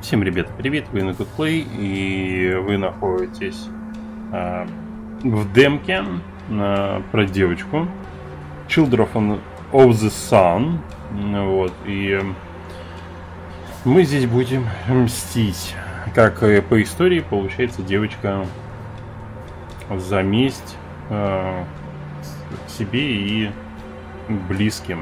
Всем, ребята, привет! Вы на Good play, и вы находитесь в демке про девочку Children of the Sun. Вот, и мы здесь будем мстить. Как по истории, получается, девочка за месть себе и близким.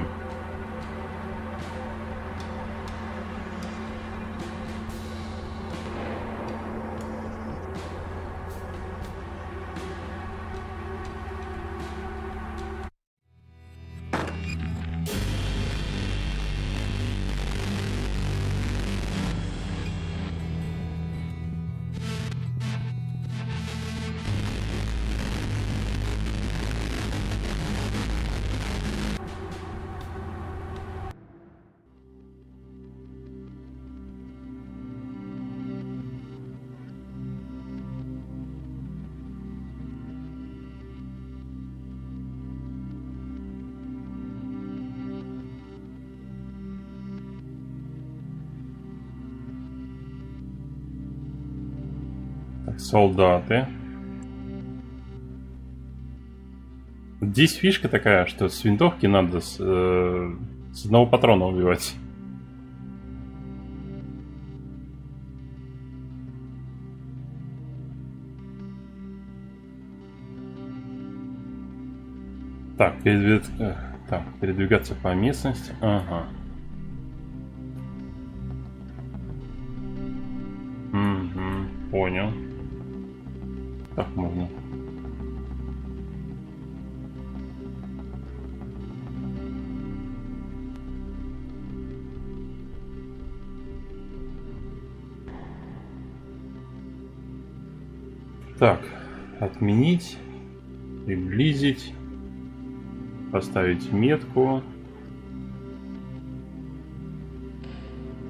Солдаты. Здесь фишка такая, что с винтовки надо с одного патрона убивать. Так, передвигаться по местности. Ага. Угу, понял. Так можно. Так, отменить, приблизить, поставить метку.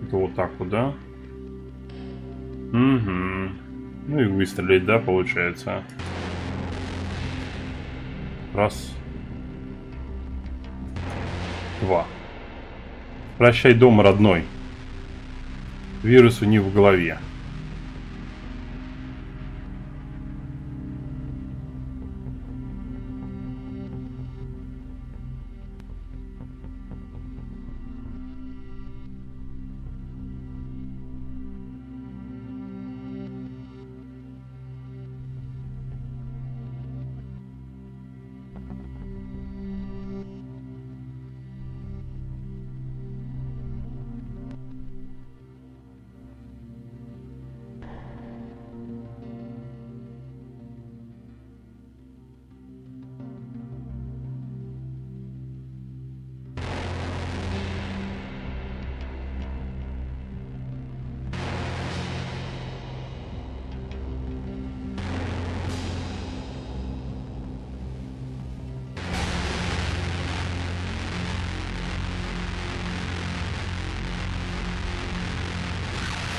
Это вот так вот, да? Угу. Ну и выстрелить, да, получается. Раз. Два. Прощай, дом родной. Вирус у них в голове.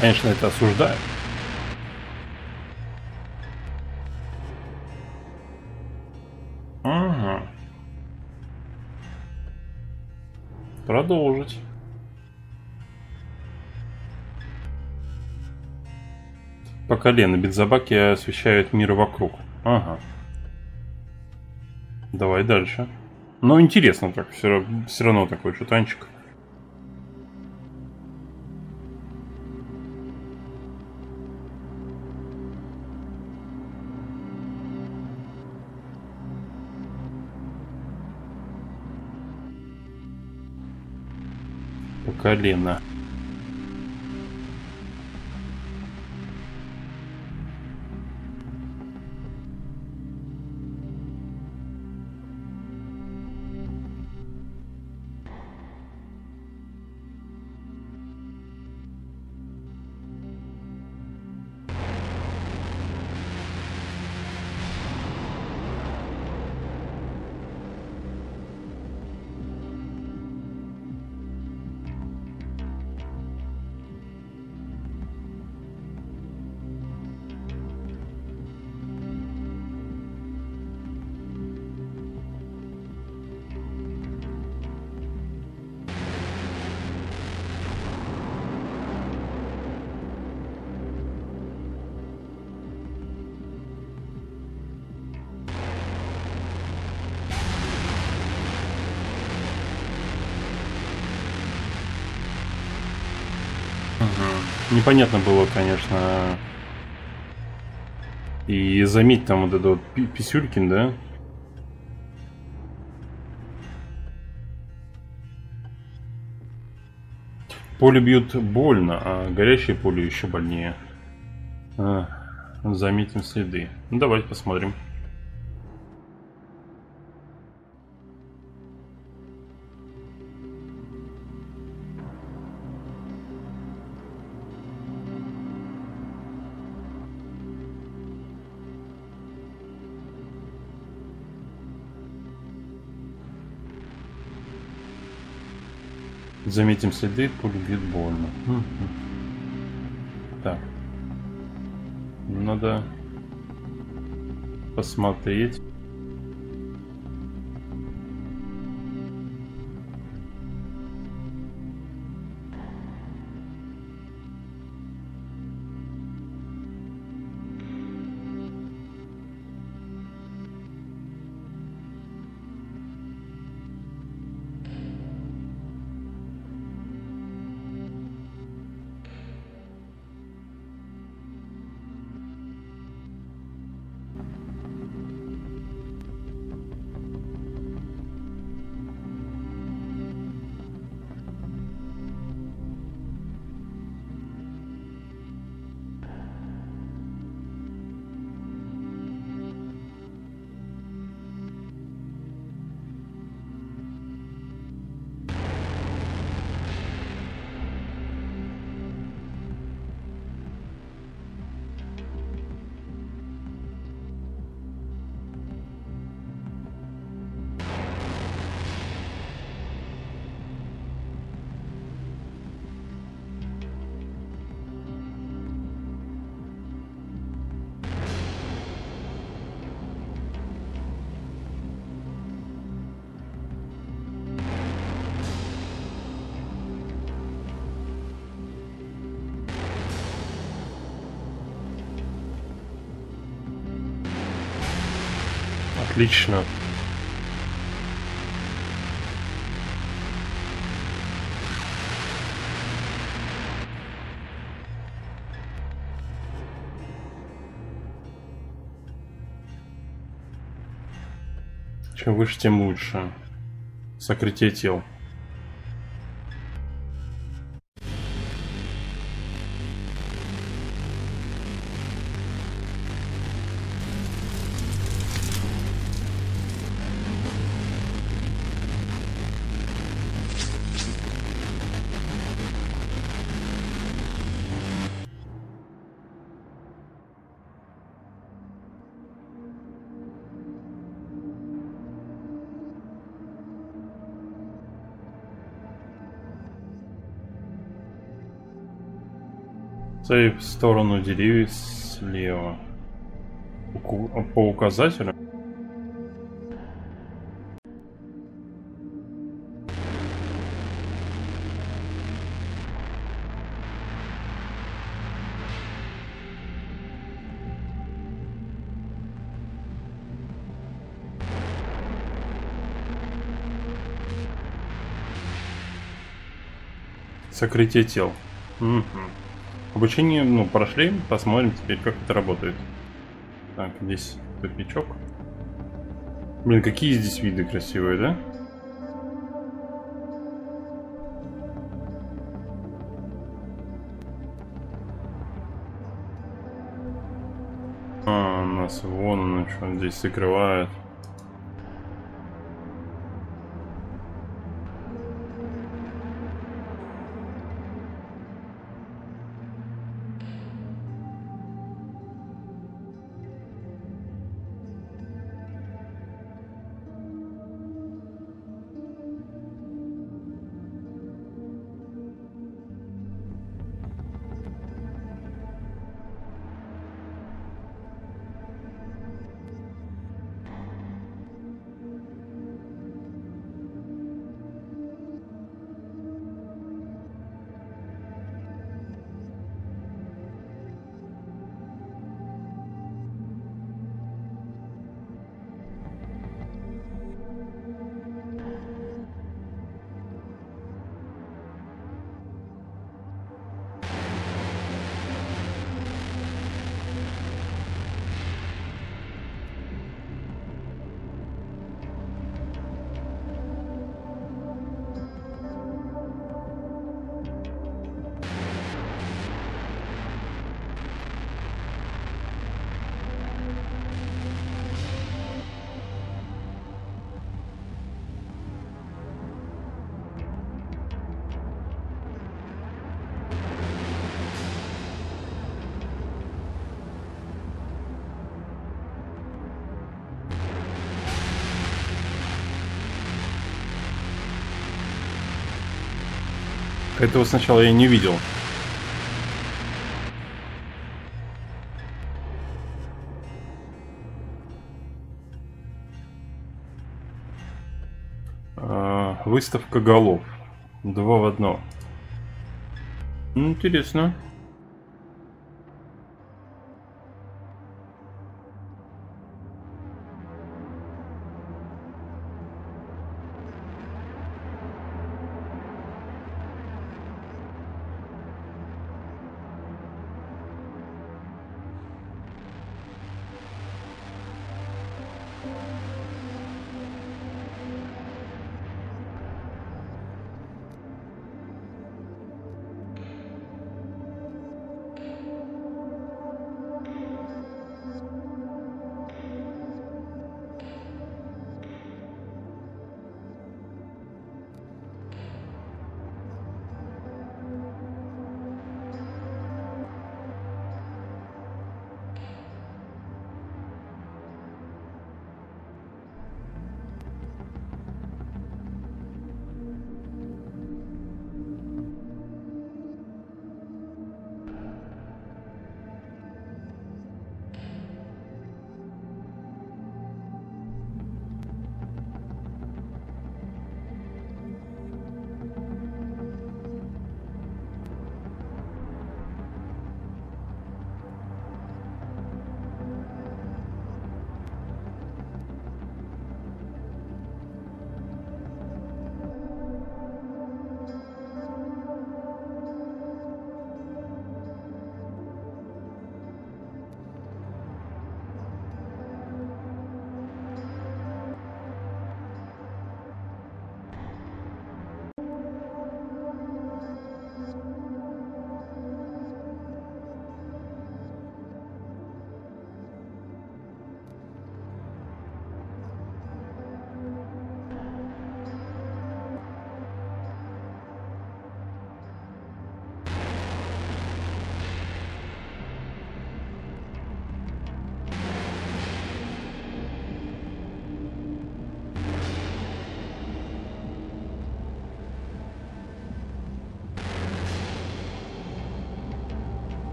Конечно, это осуждаю. Ага. Продолжить. По колено бензобаки освещают мир вокруг. Ага. Давай дальше. Но интересно так, все равно такой шутанчик. Колено. Угу. Непонятно было, конечно. И заметь там вот это вот Писюлькин, да? Поле бьют больно, а горящее поле еще больнее. А, заметим следы. Ну, давайте посмотрим. Заметим следы, пуль бьет больно. Так. Надо посмотреть. Отлично. Чем выше, тем лучше. Сокрытие тел. В сторону деревьев слева по указателю. Сокрытие тел. Угу. Обучение, ну, прошли, посмотрим теперь, как это работает. Так, здесь тупичок. Блин, какие здесь виды красивые, да? А, нас вон оно что здесь закрывает. Этого сначала я не видел. Выставка голов. 2 в 1. Интересно.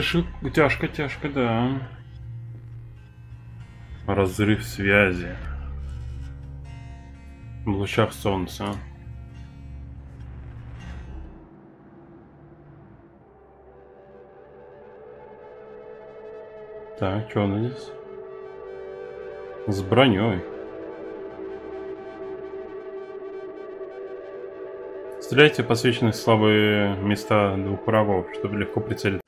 Тяжко, да. Разрыв связи. В лучах солнца. Так, что она здесь? С броней. Стреляйте в освещенные слабые места двух врагов, чтобы легко прицелить.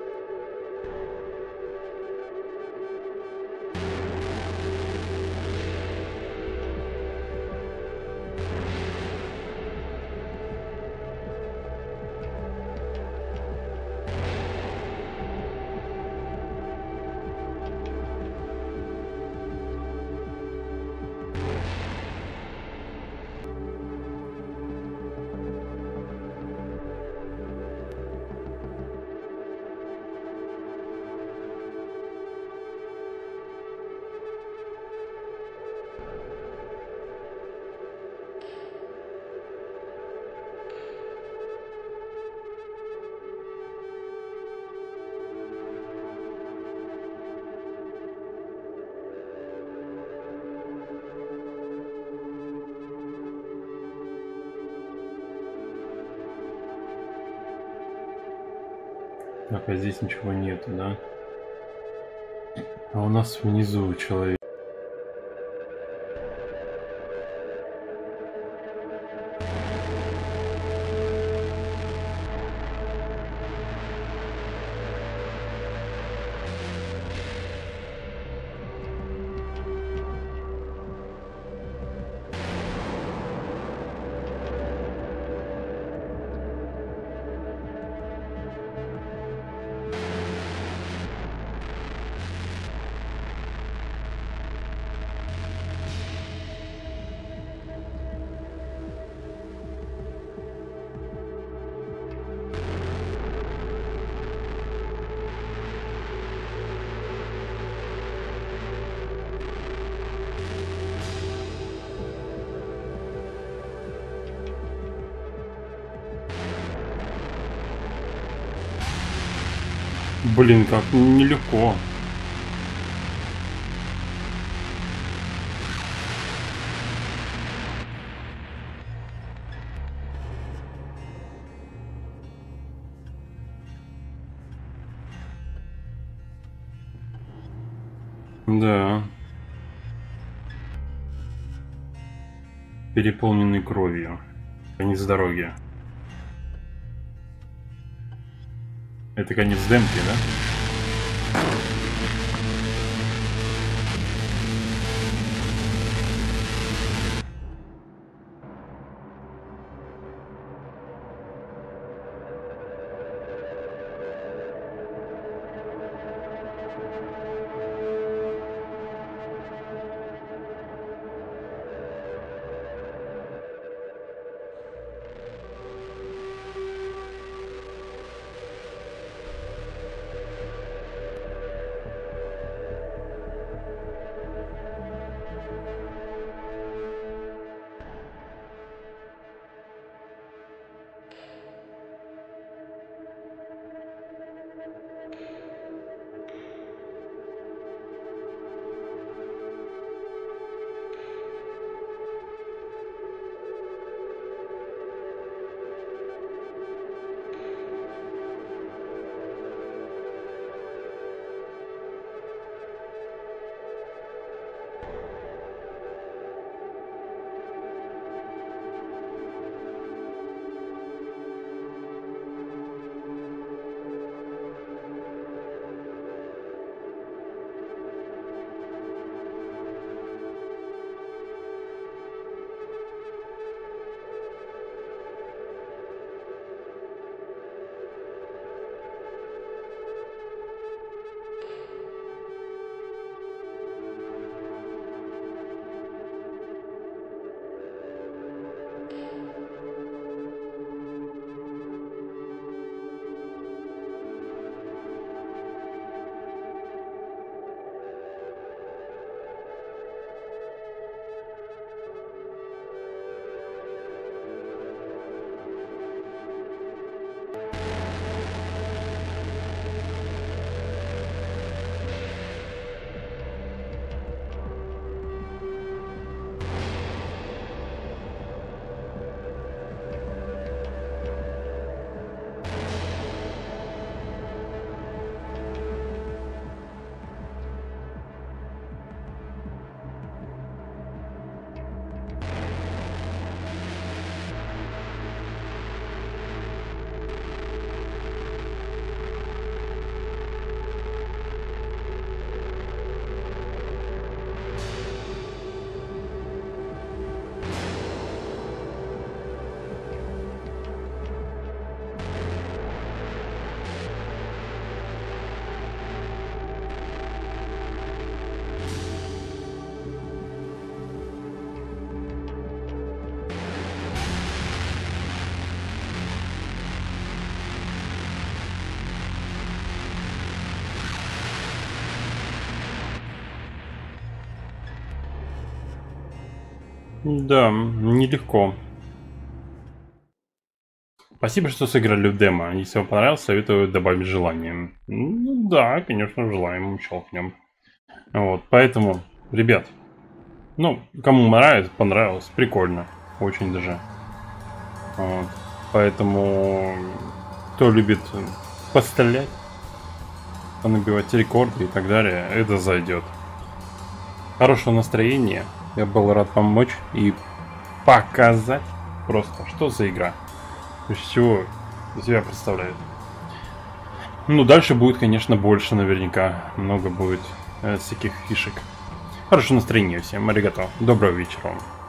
Так, а здесь ничего нету, да? А у нас внизу человек. Блин, как нелегко. Да. Переполненный кровью. Конец дороги. Это конец демки, да? Да, нелегко. Спасибо, что сыграли в демо. Если вам понравилось, советую добавить желание. Ну да, конечно, желаем учел в нем. Вот, поэтому, ребят, ну, кому понравилось, прикольно. Очень даже. Вот, поэтому, кто любит пострелять, понабивать рекорды и так далее, это зайдет. Хорошего настроения. Я был рад помочь и показать просто, что за игра. Все из себя представляет. Ну, дальше будет, конечно, больше наверняка. Много будет всяких фишек. Хорошего настроения всем. Аригато. Доброго вечера вам.